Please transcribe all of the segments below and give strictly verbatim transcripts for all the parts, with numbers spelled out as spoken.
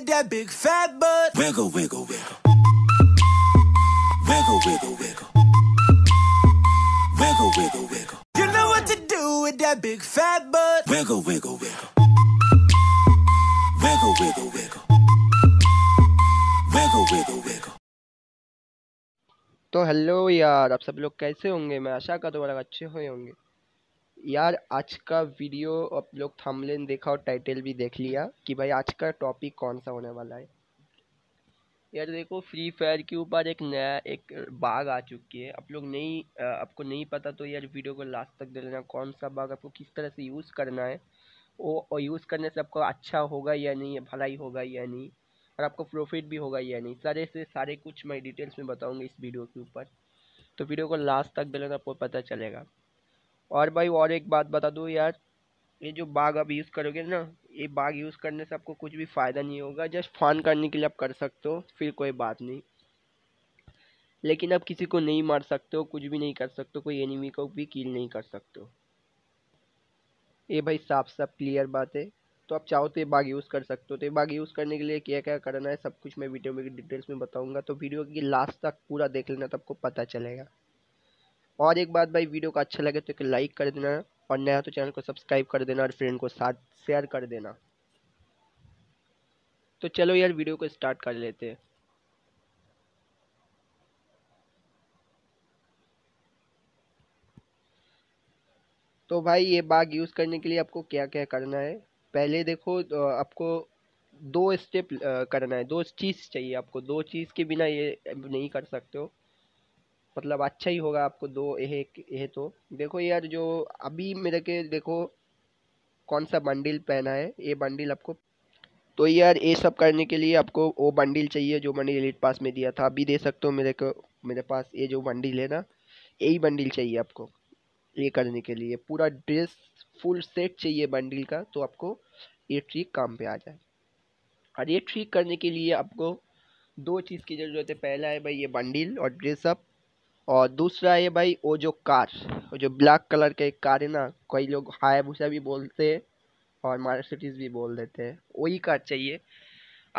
with that big fat butt. Wiggle, wiggle, wiggle. Wiggle, wiggle, wiggle. Wiggle, wiggle, wiggle. You know what to do with that big fat butt. Wiggle, wiggle, wiggle. Wiggle, wiggle, wiggle. Wiggle, wiggle, wiggle. तो hello यार, आप सब लोग कैसे होंगे? मैं आशा करता हूँ अच्छे हुए होंगे। यार आज का वीडियो आप लोग थंबनेल देखा और टाइटल भी देख लिया कि भाई आज का टॉपिक कौन सा होने वाला है। यार देखो, फ्री फायर के ऊपर एक नया एक बाग आ चुकी है। आप लोग नहीं आपको नहीं पता तो यार वीडियो को लास्ट तक देख लेना। कौन सा बाग आपको किस तरह से यूज़ करना है, वो यूज़ करने से आपको अच्छा होगा या नहीं, भलाई होगा या नहीं, और आपको प्रॉफिट भी होगा या नहीं, सारे से सारे कुछ मैं डिटेल्स में बताऊंगा इस वीडियो के ऊपर। तो वीडियो को लास्ट तक देखना, आपको पता चलेगा। और भाई और एक बात बता दूँ यार, ये जो बाग आप यूज़ करोगे ना, ये बाग यूज़ करने से आपको कुछ भी फ़ायदा नहीं होगा। जस्ट फन करने के लिए आप कर सकते हो, फिर कोई बात नहीं, लेकिन आप किसी को नहीं मार सकते हो, कुछ भी नहीं कर सकते हो, कोई एनिमी को भी किल नहीं कर सकते हो। ये भाई साफ साफ क्लियर बात है। तो आप चाहो तो ये बाग यूज़ कर सकते हो। तो ये बाग यूज़ करने के लिए क्या क्या करना है सब कुछ मैं वीडियो में डिटेल्स में बताऊंगा। तो वीडियो की लास्ट तक पूरा देख लेना, तो आपको पता चलेगा। और एक बात भाई, वीडियो को अच्छा लगे तो एक लाइक कर देना, और नया तो चैनल को सब्सक्राइब कर देना, और फ्रेंड को साथ शेयर कर देना। तो चलो यार वीडियो को स्टार्ट कर लेते हैं। तो भाई ये बाग यूज़ करने के लिए आपको क्या क्या करना है, पहले देखो तो आपको दो स्टेप करना है, दो चीज़ चाहिए आपको। दो चीज़ के बिना ये नहीं कर सकते हो, मतलब अच्छा ही होगा आपको दो यह यह तो देखो यार, जो अभी मेरे के देखो कौन सा बंडल पहना है, ये बंडल आपको। तो यार ये सब करने के लिए आपको वो बंडल चाहिए जो मैंने एलिट पास में दिया था। अभी दे सकते हो मेरे को, मेरे पास ये जो बंडल है ना, यही बंडल चाहिए आपको। ये करने के लिए पूरा ड्रेस फुल सेट चाहिए बंडल का, तो आपको ये ट्रिक काम पे आ जाए। और ये ट्रिक करने के लिए आपको दो चीज़ की ज़रूरत है। पहला है भाई ये बंडल और ड्रेसअप, और दूसरा है भाई वो जो कार, जो ब्लैक कलर का एक कार है ना, कई लोग हायाबुसा भी बोलते हैं और मार्सिडीज भी बोल देते हैं, वही कार चाहिए।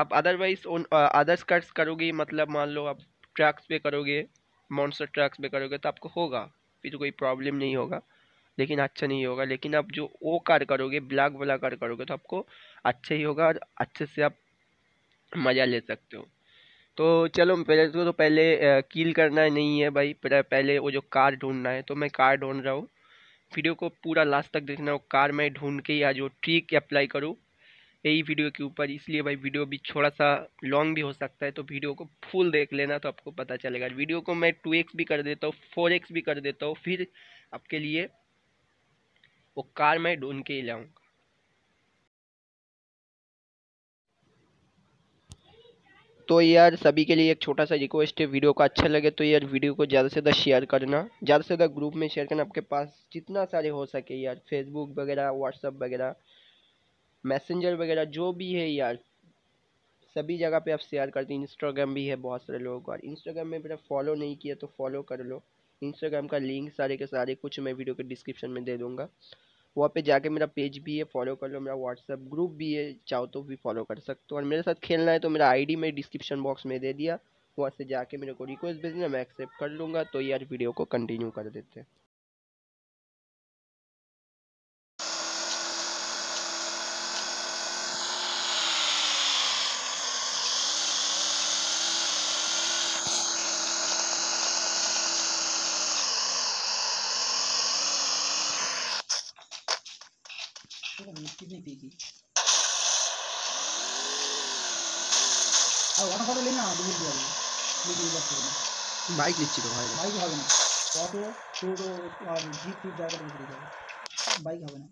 आप अदरवाइज अदर्स कार्स करोगे, मतलब मान लो आप ट्रैक्स पे करोगे, मॉन्स्टर ट्रैक्स पे करोगे तो आपको होगा, फिर कोई प्रॉब्लम नहीं होगा, लेकिन अच्छा नहीं होगा। लेकिन आप जो वो कार करोगे, ब्लैक वाला कार करोगे, तो आपको अच्छा ही होगा और अच्छे से आप मज़ा ले सकते हो। तो चलो पहले तो पहले किल करना नहीं है भाई, पहले वो जो कार ढूंढना है। तो मैं कार ढूंढ रहा हूँ, वीडियो को पूरा लास्ट तक देखना। वो कार मैं ढूंढ के या जो ट्रिक अप्लाई करूँ यही वीडियो के ऊपर, इसलिए भाई वीडियो भी थोड़ा सा लॉन्ग भी हो सकता है, तो वीडियो को फुल देख लेना, तो आपको पता चलेगा। वीडियो को मैं टू एक्स भी कर देता हूँ, फोर एक्स भी कर देता हूँ, फिर आपके लिए वो कार मैं ढूंढ के ही लाऊंगा। तो यार सभी के लिए एक छोटा सा रिक्वेस्ट है, वीडियो को अच्छा लगे तो यार वीडियो को ज़्यादा से ज़्यादा शेयर करना, ज़्यादा से ज़्यादा ग्रुप में शेयर करना, आपके पास जितना सारे हो सके यार, फेसबुक वगैरह, व्हाट्सअप वगैरह, मैसेंजर वगैरह जो भी है यार, सभी जगह पे आप शेयर करते हैं। इंस्टाग्राम भी है बहुत सारे लोगों का, और इंस्टाग्राम में मेरा फॉलो नहीं किया तो फॉलो कर लो। इंस्टाग्राम का लिंक सारे के सारे कुछ मैं वीडियो के डिस्क्रिप्शन में दे दूंगा, वहाँ पे जाके मेरा पेज भी है, फॉलो कर लो। मेरा व्हाट्सअप ग्रुप भी है, चाहो तो भी फॉलो कर सकते हो। और मेरे साथ खेलना है तो मेरा आई डी मैं डिस्क्रिप्शन बॉक्स में दे दिया, वहाँ से जाके मेरे को रिक्वेस्ट भेजना, मैं एक्सेप्ट कर लूँगा। तो यार वीडियो को कंटिन्यू कर देते हैं। नहीं देगी और ऑटो फोटो लेना दूर दूर लेकिन बस लेना बाइक लीची तो भाई बाइक होगा ना, ऑटो टोटो और जीप भी जाकर दूर जाएगा, बाइक होगा ना।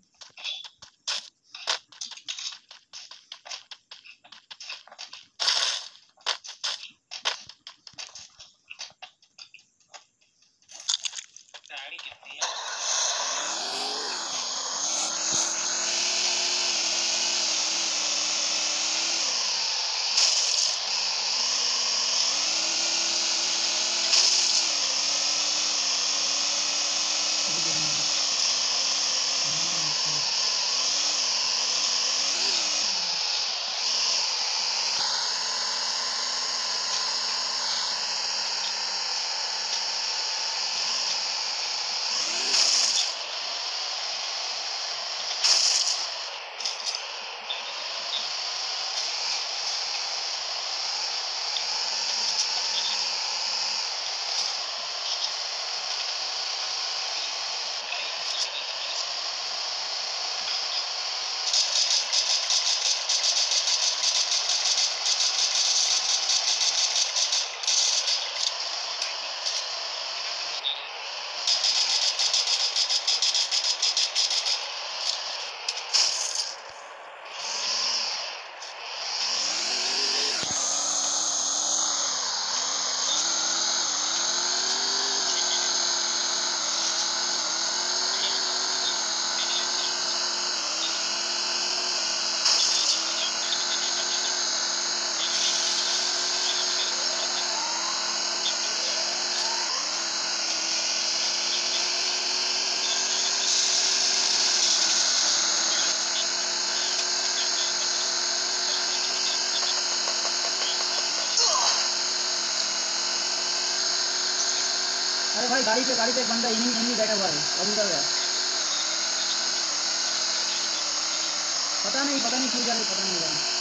अरे भाई गाड़ी पे गाड़ी पे बंदा इन्हीं इन्हीं बैठा हुआ है और उधर गया, पता नहीं पता नहीं क्यों जा रही, पता नहीं जा रही।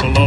La